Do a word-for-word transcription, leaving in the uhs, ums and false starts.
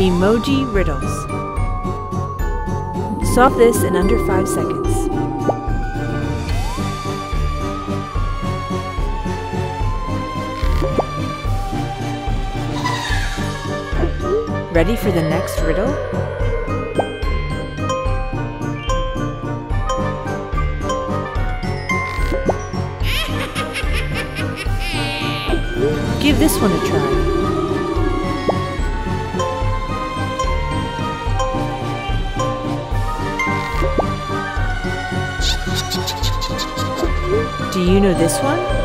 Emoji riddles. Solve this in under five seconds. Ready for the next riddle? Give this one a try. Do you know this one?